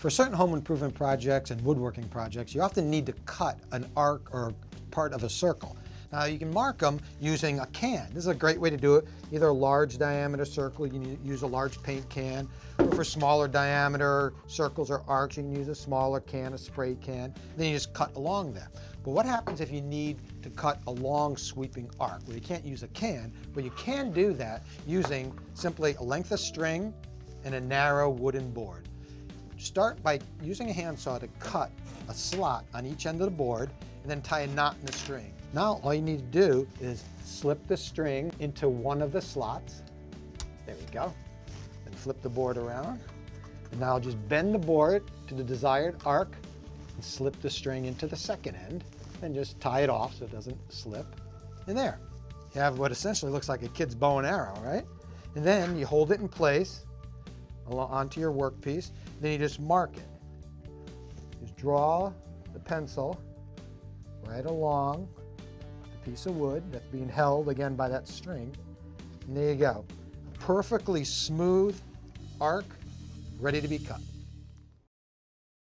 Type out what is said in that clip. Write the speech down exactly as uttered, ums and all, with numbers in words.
For certain home improvement projects and woodworking projects, you often need to cut an arc or part of a circle. Now you can mark them using a can. This is a great way to do it. Either a large diameter circle, you can use a large paint can, or for smaller diameter circles or arcs, you can use a smaller can, a spray can. Then you just cut along there. But what happens if you need to cut a long sweeping arc? Well, you can't use a can, but you can do that using simply a length of string and a narrow wooden board. Start by using a handsaw to cut a slot on each end of the board and then tie a knot in the string. Now all you need to do is slip the string into one of the slots. There we go. And flip the board around. And now just bend the board to the desired arc and slip the string into the second end. And just tie it off so it doesn't slip. And there. You have what essentially looks like a kid's bow and arrow, right? And then you hold it in place onto your workpiece. Then you just mark it. Just draw the pencil right along the piece of wood that's being held, again, by that string. And there you go. A perfectly smooth arc ready to be cut.